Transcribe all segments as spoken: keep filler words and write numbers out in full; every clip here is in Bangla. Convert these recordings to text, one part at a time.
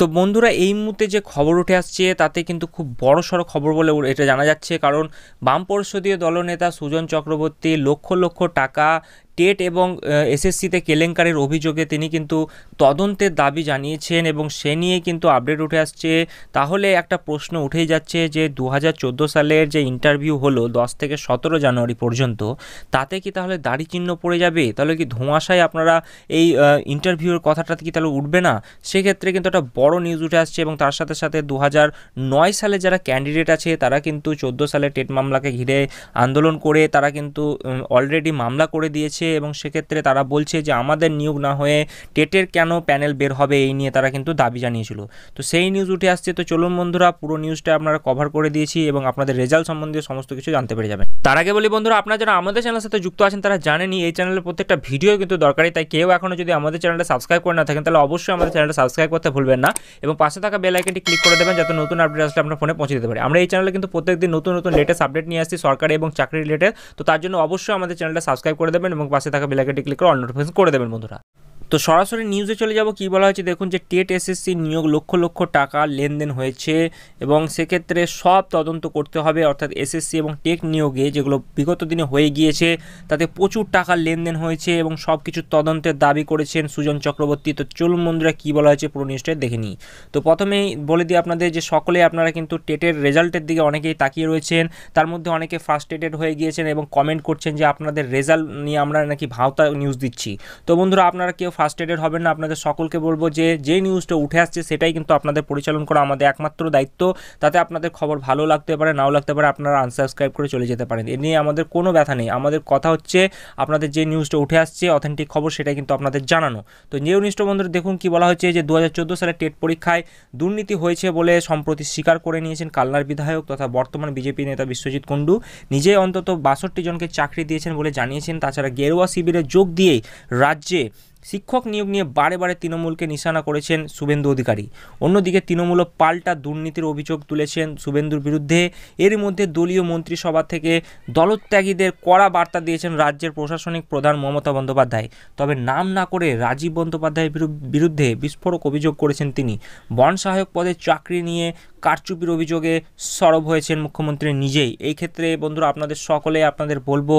তো বন্ধুরা এই মুহূর্তে যে খবর উঠে আসছে তাতে কিন্তু খুব বড়সড় খবর বলে এটা জানা যাচ্ছে, কারণ বাম পরিষদীয় দলনেতা সুজন চক্রবর্তী লক্ষ লক্ষ টাকা টেট এবং এসএসসিতে কেলেঙ্কারির অভিযোগে তিনি কিন্তু তদন্তের দাবি জানিয়েছেন এবং সে নিয়ে কিন্তু আপডেট উঠে আসছে। তাহলে একটা প্রশ্ন উঠেই যাচ্ছে যে দু হাজার চোদ্দো সালের যে ইন্টারভিউ হলো দশ থেকে সতেরো জানুয়ারি পর্যন্ত, তাতে কি তাহলে দাড়ি চিহ্ন পড়ে যাবে? তাহলে কি ধোঁয়াশায় আপনারা এই ইন্টারভিউর কথাটা কি তাহলে উঠবে না? সেক্ষেত্রে কিন্তু একটা বড় নিউজ উঠে আসছে এবং তার সাথে সাথে দু হাজার নয় সালে যারা ক্যান্ডিডেট আছে তারা কিন্তু চোদ্দো সালে টেট মামলাকে ঘিরে আন্দোলন করে তারা কিন্তু অলরেডি মামলা করে দিয়েছে এবং সেক্ষেত্রে তারা বলছে যে আমাদের নিয়োগ না হয়ে টেটের কেন প্যানেল বের হবে, এই নিয়ে তারা কিন্তু দাবি জানিয়েছিল। তো সেই নিউজ উঠে আসছে। তো চলুন বন্ধুরা পুরো নিউজটা আপনারা কভার করে দিয়েছি এবং আপনাদের রেজাল্ট সম্বন্ধে সমস্ত কিছু জানতে পেরে যাবেন। তার আগে বলি বন্ধুরা, আপনারা যারা আমাদের চ্যানেলের সাথে যুক্ত আছেন তারা জানেনই এই চ্যানেলের প্রত্যেকটা ভিডিও কিন্তু দরকারি, তাই কেউ এখনও যদি আমাদের চ্যানেলটা সাবস্ক্রাইব করে না থাকেন তাহলে অবশ্যই আমাদের চ্যানেলটা সাবস্ক্রাইব করতে ভুলবেন না এবং পাশে থাকা বেল আইকনটি ক্লিক করে দেবেন যাতে নতুন আপডেট আসলে আপনার ফোনে পৌঁছে দিতে পারে। আমরা এই চ্যানেলে কিন্তু প্রত্যেকদিন নতুন নতুন লেটেস্ট আপডেট নিয়ে আসছি সরকারি এবং চাকরি রিলেটেড, তো তার জন্য অবশ্যই আমাদের চ্যানেলটা সাবস্ক্রাইব করে দেবেন এবং পাশে থাকা বেল আইকনটি ক্লিক করে অল নোটিফিকেশন করে দেবেন বন্ধুরা। তো সরাসরি নিউজে চলে যাব। কি বলা হয়েছে দেখুন, যে টেট এসএসসি নিয়োগ লক্ষ লক্ষ টাকা লেনদেন হয়েছে এবং সেক্ষেত্রে সব তদন্ত করতে হবে, অর্থাৎ এসএসসি এবং টেট নিয়োগে যেগুলো বিগত দিনে হয়ে গিয়েছে তাতে প্রচুর টাকা লেনদেন হয়েছে এবং সব কিছু তদন্তের দাবি করেছেন সুজন চক্রবর্তী। তো চলুন বন্ধুরা কী বলা হয়েছে পুরো নিউজটা দেখে নিই। তো প্রথমেই বলে দিই আপনাদের যে সকলে আপনারা কিন্তু টেটের রেজাল্টের দিকে অনেকেই তাকিয়ে রয়েছেন, তার মধ্যে অনেকে ফ্রাস্ট্রেটেড হয়ে গিয়েছেন এবং কমেন্ট করছেন যে আপনাদের রেজাল্ট নিয়ে আমরা নাকি ভাওতা নিউজ দিচ্ছি। তো বন্ধুরা আপনারা কেউ ফার্স্টেডেড হবেন না, আপনাদের সকলকে বলবো যে যে নিউজটা উঠে আসছে সেটাই কিন্তু আপনাদের পরিচালন করা আমাদের একমাত্র দায়িত্ব। তাতে আপনাদের খবর ভালো লাগতে পারে নাও লাগতে পারে, আপনারা আনসাবস্ক্রাইব করে চলে যেতে পারেন, এ নিয়ে আমাদের কোনো ব্যথা নেই। আমাদের কথা হচ্ছে আপনাদের যে নিউজটা উঠে আসছে অথেন্টিক খবর সেটাই কিন্তু আপনাদের জানানো। তো যে নিউজটা বন্ধুরা দেখুন কি বলা হচ্ছে, যে দু হাজার চোদ্দো সালে টেট পরীক্ষায় দুর্নীতি হয়েছে বলে সম্প্রতি স্বীকার করে নিয়েছেন কালনার বিধায়ক তথা বর্তমান বিজেপি নেতা বিশ্বজিৎ কুন্ডু। নিজে অন্তত বাষট্টি জনকে চাকরি দিয়েছেন বলে জানিয়েছেন। তাছাড়া গেরুয়া শিবিরে যোগ দিয়েই রাজ্যে শিক্ষক নিয়োগ নিয়ে বারে বারে তৃণমূলকে নিশানা করেছেন শুভেন্দু অধিকারী। অন্যদিকে তৃণমূলও পাল্টা দুর্নীতির অভিযোগ তুলেছেন শুভেন্দুর বিরুদ্ধে। এর মধ্যে দলীয় মন্ত্রিসভা থেকে দলত্যাগীদের কড়া বার্তা দিয়েছেন রাজ্যের প্রশাসনিক প্রধান মমতা বন্দ্যোপাধ্যায়। তবে নাম না করে রাজীব বন্দ্যোপাধ্যায়ের বিরুদ্ধে বিস্ফোরক অভিযোগ করেছেন তিনি। বন সহায়ক পদে চাকরি নিয়ে কারচুপির অভিযোগে সরব হয়েছেন মুখ্যমন্ত্রী নিজেই। এই ক্ষেত্রে বন্ধুরা আপনাদের সকলে আপনাদের বলবো,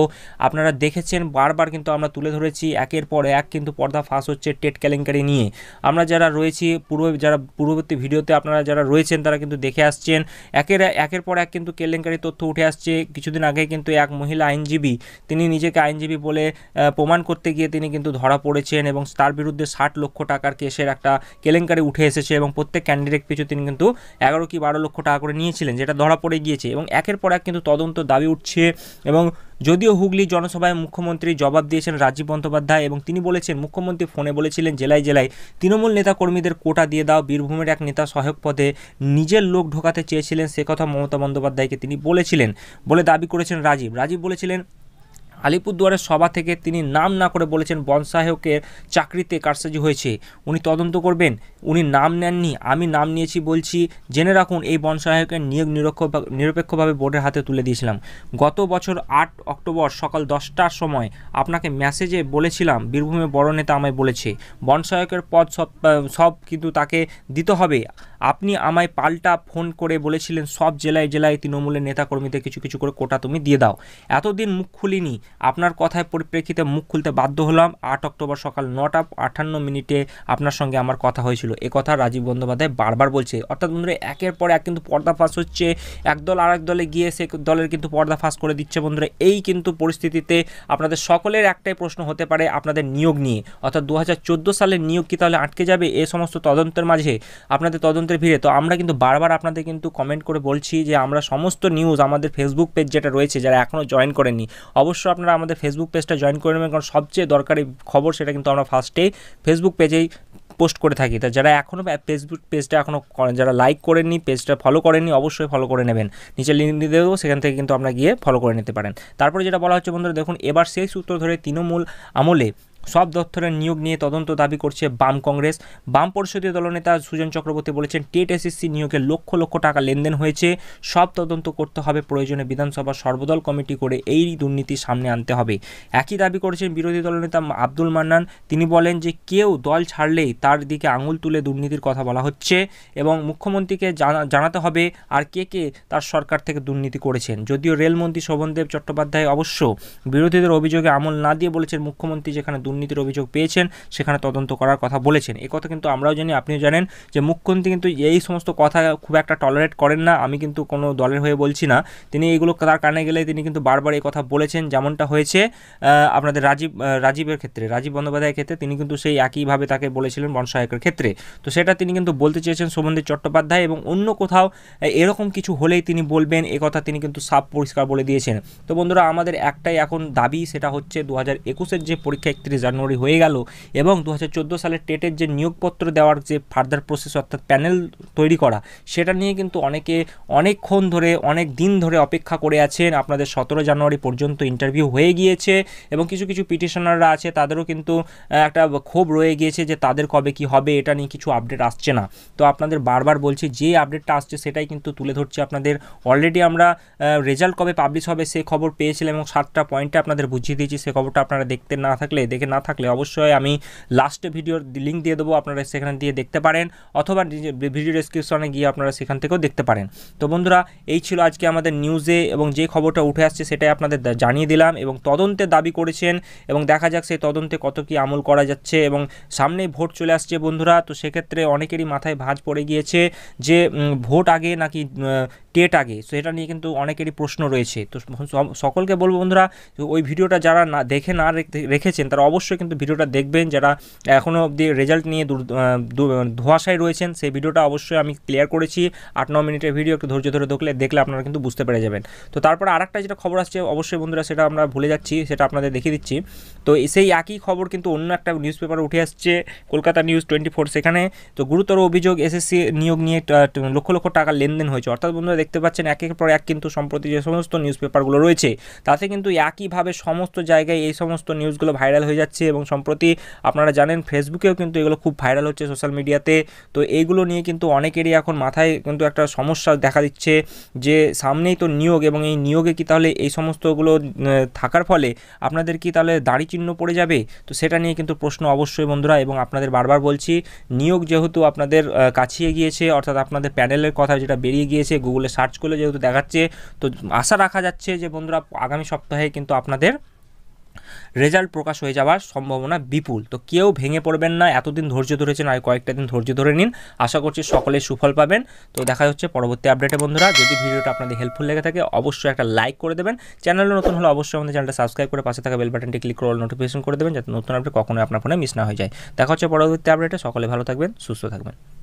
আপনারা দেখেছেন বারবার কিন্তু আমরা তুলে ধরেছি একের পর এক কিন্তু পর্দা ফাঁস হচ্ছে টেট কেলেঙ্কারি নিয়ে। আমরা যারা রয়েছি পূর্ব যারা পূর্ববর্তী ভিডিওতে আপনারা যারা রয়েছেন তারা কিন্তু দেখে আসছেন একের একের পর এক কিন্তু কেলেঙ্কারি তথ্য উঠে আসছে। কিছুদিন আগে কিন্তু এক মহিলা আইনজীবী তিনি নিজেকে আইনজীবী বলে প্রমাণ করতে গিয়ে তিনি কিন্তু ধরা পড়েছেন এবং তার বিরুদ্ধে ষাট লক্ষ টাকার কেসের একটা কেলেঙ্কারি উঠে এসেছে এবং প্রত্যেক ক্যান্ডিডেট পিছু তিনি কিন্তু এগারো কি বারো লক্ষ টাকা করে নিয়েছিলেন, যেটা ধরা পড়ে গিয়েছে এবং একের পর এক কিন্তু তদন্ত দাবি উঠছে। এবং যদিও হুগলি জনসভায় মুখ্যমন্ত্রী জবাব দিয়েছেন রাজীব বন্দ্যোপাধ্যায় এবং তিনি বলেছেন, মুখ্যমন্ত্রী ফোনে বলেছিলেন জেলায় জেলায় তৃণমূল নেতাকর্মীদের কোটা দিয়ে দাও। বীরভূমের এক নেতা সহায়ক পদে নিজের লোক ঢোকাতে চেয়েছিলেন, সে কথা মমতা বন্দ্যোপাধ্যায়কে তিনি বলেছিলেন বলে দাবি করেছেন রাজীব। রাজীব বলেছিলেন আলিপুরদুয়ারের সভা থেকে তিনি নাম না করে বলেছেন বন সহায়কের চাকরিতে কারসাজি হয়েছে, উনি তদন্ত করবেন, উনি নাম নেননি, আমি নাম নিয়েছি বলছি। জেনে রাখুন এই বন সহায়কের নিয়োগ নিরপেক্ষভাবে বোর্ডের হাতে তুলে দিয়েছিলাম। গত বছর আট অক্টোবর সকাল দশটার সময় আপনাকে মেসেজে বলেছিলাম, বীরভূমে বড় নেতা আমায় বলেছে বন সহায়কের পদ সব সব কিন্তু তাকে দিতে হবে। আপনি আমায় পাল্টা ফোন করে বলেছিলেন সব জেলায় জেলায় তৃণমূলের নেতাকর্মীদের কিছু কিছু করে কোটা তুমি দিয়ে দাও। এতদিন মুখ খুলিনি, আপনার কথায় পরিপ্রেক্ষিতে মুখ খুলতে বাধ্য হলাম। আট অক্টোবর সকাল নটা আটান্ন মিনিটে আপনার সঙ্গে আমার কথা হয়েছিল। এ কথা রাজীব বন্দ্যোপাধ্যায় বারবার বলছে। অর্থাৎ বন্ধুরা একের পর এক কিন্তু পর্দাফাঁস হচ্ছে, একদল আর এক দলে গিয়ে সে দলের কিন্তু পর্দাফাঁস করে দিচ্ছে। বন্ধুরা এই কিন্তু পরিস্থিতিতে আপনাদের সকলের একটাই প্রশ্ন হতে পারে আপনাদের নিয়োগ নিয়ে, অর্থাৎ দু হাজার চোদ্দো সালের নিয়োগ কি তাহলে আটকে যাবে এ সমস্ত তদন্তের মাঝে, আপনাদের তদন্তের ভিড়ে? তো আমরা কিন্তু বারবার আপনাদের কিন্তু কমেন্ট করে বলছি যে আমরা সমস্ত নিউজ আমাদের ফেসবুক পেজ যেটা রয়েছে, যারা এখনও জয়েন করেননি অবশ্য আপনারা আমাদের ফেসবুক পেজটা জয়েন করে নেবেন, কারণ সবচেয়ে দরকারি খবর সেটা কিন্তু আমরা ফার্স্টেই ফেসবুক পেজেই পোস্ট করে থাকি। তা যারা এখনও ফেসবুক পেজটা এখনও যারা লাইক করেননি, পেজটা ফলো করেননি অবশ্যই ফলো করে নেবেন, নিচে লিঙ্ক দিয়ে দেবো, সেখান থেকে কিন্তু আপনারা গিয়ে ফলো করে নিতে পারেন। তারপরে যেটা বলা হচ্ছে বন্ধুরা দেখুন, এবার সেই সূত্র ধরে তৃণমূল আমলে সব দপ্তরে নিয়োগ নিয়ে তদন্ত দাবি করছে বাম কংগ্রেস। বাম পরিষদীয় দলনেতা সুজন চক্রবর্তী বলেছেন টেট এসএসসি নিয়োগে লক্ষ লক্ষ টাকা লেনদেন হয়েছে, সব তদন্ত করতে হবে, প্রয়োজনে বিধানসভা সর্বদল কমিটি করে এই দুর্নীতি সামনে আনতে হবে। একই দাবি করেছেন বিরোধী দলনেতা আব্দুল মান্নান। তিনি বলেন যে কেউ দল ছাড়লেই তার দিকে আঙুল তুলে দুর্নীতির কথা বলা হচ্ছে এবং মুখ্যমন্ত্রীকে জানাতে হবে আর কে কে তার সরকার থেকে দুর্নীতি করেছেন। যদিও রেলমন্ত্রী শোভনদেব চট্টোপাধ্যায় অবশ্য বিরোধীদের অভিযোগে আমল না দিয়ে বলেছেন মুখ্যমন্ত্রী যেখানে দুর্নীতির অভিযোগ পেয়েছেন সেখানে তদন্ত করার কথা বলেছেন। এ কথা কিন্তু আমরাও জানি, আপনিও জানেন যে মুখ্যমন্ত্রী কিন্তু এই সমস্ত কথা খুব একটা টলারেট করেন না। আমি কিন্তু কোনো দলের হয়ে বলছি না, তিনি এগুলো তার কানে গেলে তিনি কিন্তু বারবার এই কথা বলেছেন, যেমনটা হয়েছে আপনাদের রাজীব রাজীবের ক্ষেত্রে, রাজীব বন্দ্যোপাধ্যায়ের ক্ষেত্রে তিনি কিন্তু সেই একইভাবে তাকে বলেছিলেন বন সহায়কের ক্ষেত্রে। তো সেটা তিনি কিন্তু বলতে চেয়েছেন শোভনদেব চট্টোপাধ্যায়, এবং অন্য কোথাও এরকম কিছু হলেই তিনি বলবেন, এ কথা তিনি কিন্তু সাফ পরিষ্কার বলে দিয়েছেন। তো বন্ধুরা, আমাদের একটাই এখন দাবি, সেটা হচ্ছে দু হাজার একুশের যে পরীক্ষা একত্রিশ জানুয়ারি হয়ে গেল এবং দু হাজার চোদ্দো সালের টেটের যে নিয়োগপত্র দেওয়ার যে ফার্দার প্রসেস অর্থাৎ প্যানেল তৈরি করা, সেটা নিয়ে কিন্তু অনেকে অনেকক্ষণ ধরে অনেক দিন ধরে অপেক্ষা করে আছেন। আপনাদের সতেরো জানুয়ারি পর্যন্ত ইন্টারভিউ হয়ে গিয়েছে এবং কিছু কিছু পিটিশনাররা আছে তাদেরও কিন্তু একটা ক্ষোভ রয়ে গিয়েছে যে তাদের কবে কি হবে, এটা নিয়ে কিছু আপডেট আসছে না। তো আপনাদের বারবার বলছি, যে আপডেটটা আসছে সেটাই কিন্তু তুলে ধরছি আপনাদের। অলরেডি আমরা রেজাল্ট কবে পাবলিশ হবে সে খবর পেয়েছিলাম এবং সাতটা পয়েন্টে আপনাদের বুঝিয়ে দিয়েছি। সে খবরটা আপনারা দেখতে না থাকলে দেখে না থাকলে অবশ্যই আমি লাস্টে ভিডিওর লিঙ্ক দিয়ে দেবো, আপনারা সেখানে দিয়ে দেখতে পারেন অথবা ভিডিও ডেসক্রিপশনে গিয়ে আপনারা সেখান থেকেও দেখতে পারেন। তো বন্ধুরা, এই ছিল আজকে আমাদের নিউজে এবং যে খবরটা উঠে আসছে সেটাই আপনাদের জানিয়ে দিলাম এবং তদন্তের দাবি করেছেন এবং দেখা যাক সেই তদন্তে কত কি আমল করা যাচ্ছে। এবং সামনেই ভোট চলে আসছে বন্ধুরা, তো সেক্ষেত্রে অনেকেরই মাথায় ভাঁজ পড়ে গিয়েছে যে ভোট আগে নাকি টেট আগে, সো এটা নিয়ে কিন্তু অনেকেরই প্রশ্ন রয়েছে। তো সকলকে বলবো বন্ধুরা, ওই ভিডিওটা যারা না দেখে না রেখেছেন তারা অবশ্যই কিন্তু ভিডিওটা দেখবেন। যারা এখনও অবধি রেজাল্ট নিয়ে ধোঁয়াশায় রয়েছেন, সেই ভিডিওটা অবশ্যই আমি ক্লিয়ার করেছি। আট ন মিনিটের ভিডিও একটু ধৈর্য ধরে দেখলে দেখলে আপনারা কিন্তু বুঝতে পেরে যাবেন। তো তারপর আরেকটা যেটা খবর আসছে অবশ্যই বন্ধুরা, সেটা আমরা ভুলে যাচ্ছি, সেটা আপনাদের দেখিয়ে দিচ্ছি। তো সেই একই খবর কিন্তু অন্য একটা নিউজ পেপারে উঠে আসছে, কলকাতা নিউজ টোয়েন্টি ফোর। সেখানে তো গুরুতর অভিযোগ এসএসসি নিয়োগ নিয়ে লক্ষ লক্ষ টাকা লেনদেন হয়েছে। অর্থাৎ বন্ধুরা দেখতে পাচ্ছেন এক একের পর এক কিন্তু সম্প্রতি যে সমস্ত নিউজ পেপারগুলো রয়েছে তাতে কিন্তু একইভাবে সমস্ত জায়গায় এই সমস্ত নিউজগুলো ভাইরাল হয়ে যাচ্ছে এবং সম্প্রতি আপনারা জানেন ফেসবুকেও কিন্তু এগুলো খুব ভাইরাল হচ্ছে, সোশ্যাল মিডিয়াতে। তো এইগুলো নিয়ে কিন্তু অনেকেরই এখন মাথায় কিন্তু একটা সমস্যা দেখা দিচ্ছে যে সামনেই তো নিয়োগ এবং এই নিয়োগে কি তাহলে এই সমস্তগুলো থাকার ফলে আপনাদের কি তাহলে দাড়ি চিহ্ন পড়ে যাবে? তো সেটা নিয়ে কিন্তু প্রশ্ন অবশ্যই বন্ধুরা, এবং আপনাদের বারবার বলছি নিয়োগ যেহেতু আপনাদের কাছে গিয়েছে অর্থাৎ আপনাদের প্যানেলের কথা যেটা বেরিয়ে গিয়েছে গুগলে সার্চ করলে যেহেতু দেখাচ্ছে, তো আশা রাখা যাচ্ছে যে বন্ধুরা আগামী সপ্তাহে কিন্তু আপনাদের রেজাল্ট প্রকাশ হয়ে যাওয়ার সম্ভাবনা বিপুল। তো কেউ ভেঙে পড়বেন না, এতদিন ধৈর্য ধরেছেন আর কয়েকটা দিন ধৈর্য ধরে নিন, আশা করছি সকলে সুফল পাবেন। তো দেখা হচ্ছে পরবর্তী আপডেটে বন্ধুরা। যদি ভিডিওটা আপনাদের হেল্পফুল লেগে থাকে অবশ্যই একটা লাইক করে দেবেন, চ্যানেলে নতুন হলে অবশ্যই আমাদের চ্যানেলটা সাবস্ক্রাইব করে পাশে থাকা বেল বাটনটি ক্লিক করে নোটিফিকেশন করে দেবেন, যাতে নতুন আপডেট কখনোই আপনার ফোনে মিস না হয়ে যায়। দেখা হচ্ছে পরবর্তী আপডেটে, সকলে ভালো থাকবেন, সুস্থ থাকবেন।